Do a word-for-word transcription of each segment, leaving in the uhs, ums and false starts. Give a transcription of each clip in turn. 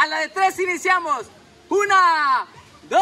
A la de tres iniciamos. Una, dos.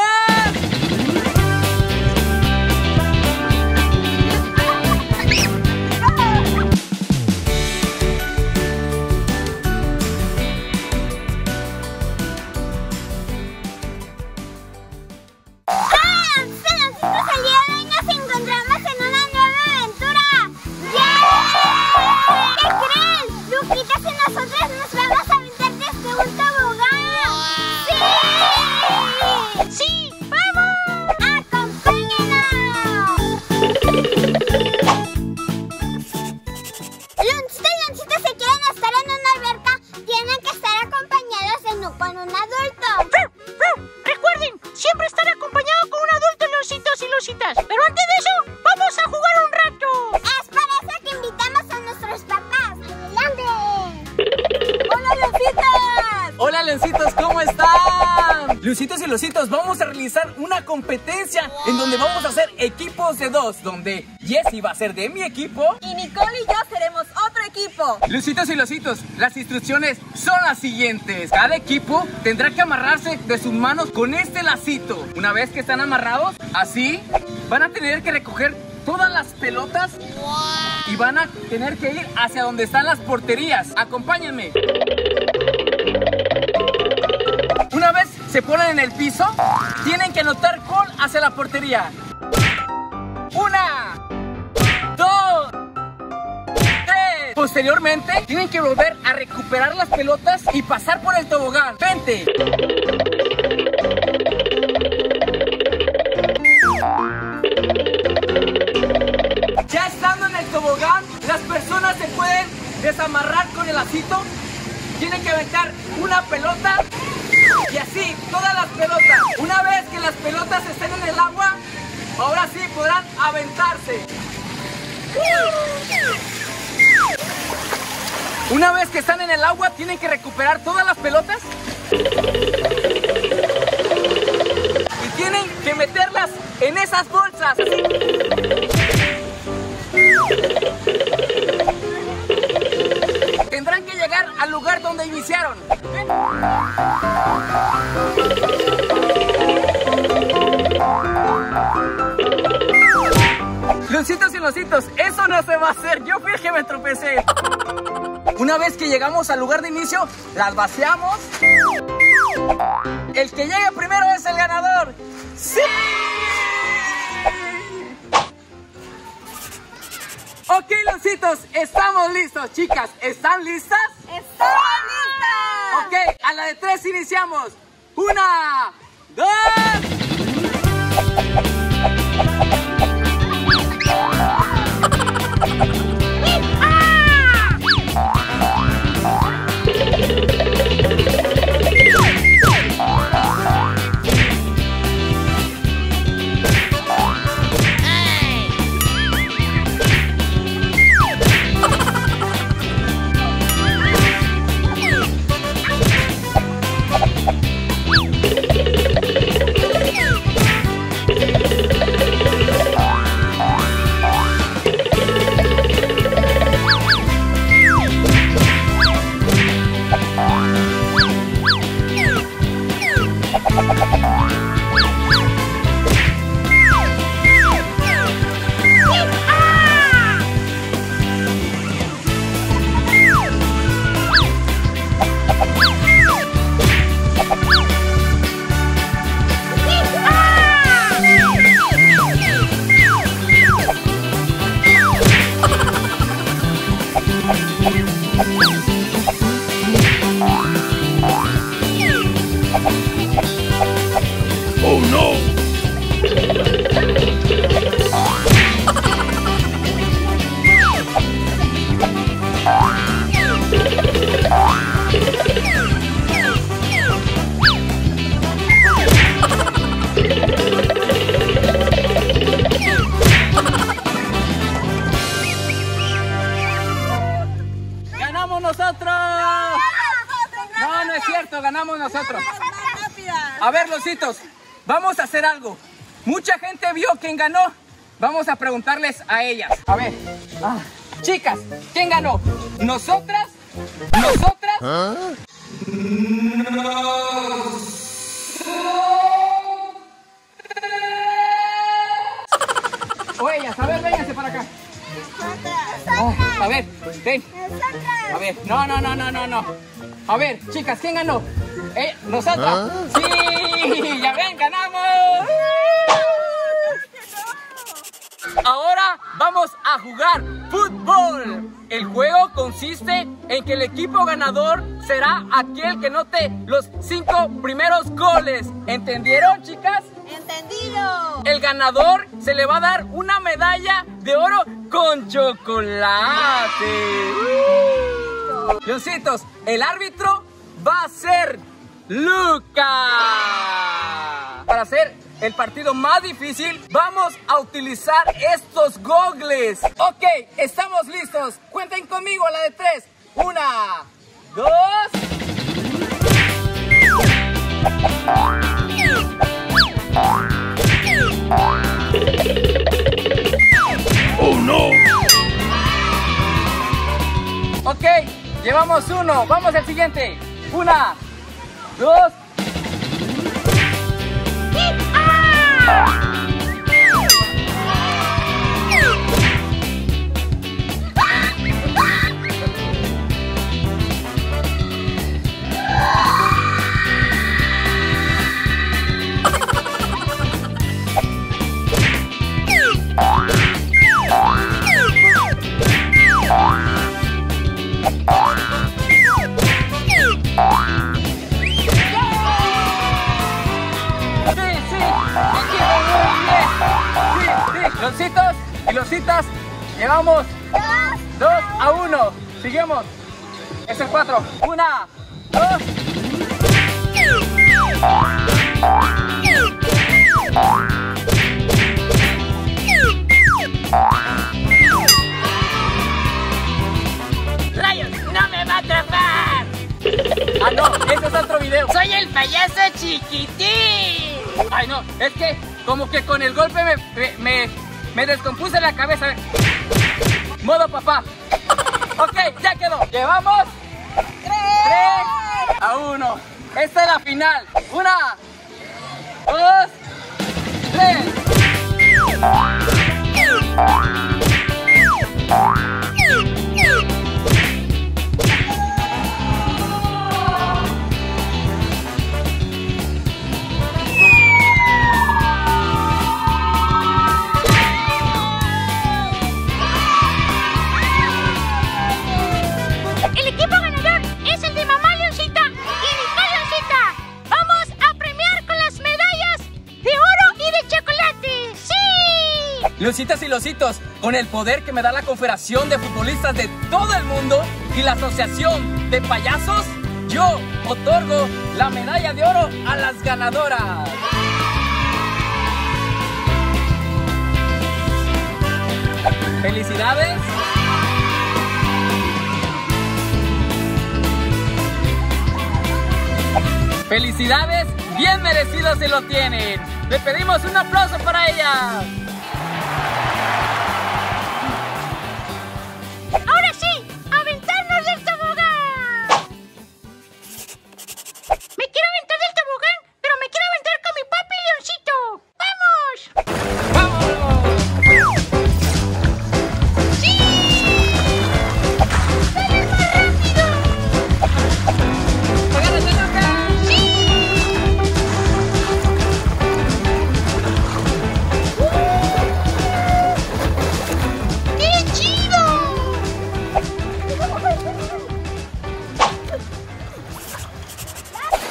Lucitos y Lucitos, vamos a realizar una competencia en donde vamos a hacer equipos de dos, donde Jessie va a ser de mi equipo y Nicole y yo seremos otro equipo. Lucitos y Lucitos, las instrucciones son las siguientes. Cada equipo tendrá que amarrarse de sus manos con este lacito. Una vez que están amarrados, así, van a tener que recoger todas las pelotas y van a tener que ir hacia donde están las porterías. Acompáñenme. Una vez se ponen en el piso, tienen que anotar gol hacia la portería. Una, dos, tres. Posteriormente, tienen que volver a recuperar las pelotas y pasar por el tobogán. Vente. Ya estando en el tobogán, las personas se pueden desamarrar con el lacito. Tienen que aventar una pelota. Y así, todas las pelotas. Una vez que las pelotas estén en el agua, ahora sí podrán aventarse. Una vez que están en el agua, tienen que recuperar todas las pelotas y tienen que meterlas en esas bolsas. Tendrán que llegar al lugar donde iniciaron. Lucitos y Lucitos, eso no se va a hacer. Yo fui el que me tropecé. Una vez que llegamos al lugar de inicio, las vaciamos. El que llegue primero es el ganador. ¡Sí! Ok, Lucitos, estamos listos. Chicas, ¿están listas? ¡Estamos listas! Ok, a la de tres iniciamos. Una, dos... A ver, Lucitos, vamos a hacer algo. Mucha gente vio quién ganó. Vamos a preguntarles a ellas. A ver, ah. Chicas, ¿quién ganó? ¿Nosotras? ¿Nosotras? ¿Ah? No. a ver, ven. A ver, no, no, no, no, no, no. A ver, chicas, ¿quién ganó? Eh, nosotros. ¿Ah? Sí, ya ven, ganamos. Ahora vamos a jugar fútbol. El juego consiste en que el equipo ganador será aquel que note los cinco primeros goles. ¿Entendieron, chicas? ¡Entendido! El ganador se le va a dar una medalla de oro con chocolate. ¡Uh! Leoncitos, el árbitro va a ser Luca. Para hacer el partido más difícil, vamos a utilizar estos gogles. Ok, estamos listos. Cuenten conmigo a la de tres. Una, dos. Oh no. Ok, llevamos uno. Vamos al siguiente. Una, dos. Leoncitos y leoncitas, llegamos dos a uno. Seguimos. Es el cuatro. Una, dos. ¡Rayos! ¡No me va a atrapar! Ah, no, ese es otro video. ¡Soy el payaso chiquitín! Ay, no, es que como que con el golpe me... me, me Me descompuse la cabeza. Modo papá. Ok, ya quedó. Llevamos tres a uno. Esta es la final. Una, dos, tres. Leoncitas y leoncitos, con el poder que me da la Confederación de Futbolistas de todo el mundo y la Asociación de Payasos, yo otorgo la medalla de oro a las ganadoras. ¡Felicidades! ¡Felicidades! Bien merecidas se lo tienen. Le pedimos un aplauso para ellas.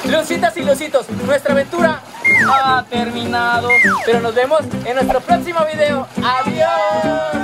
Leoncitas y leoncitos, nuestra aventura ha terminado, pero nos vemos en nuestro próximo video. ¡Adiós!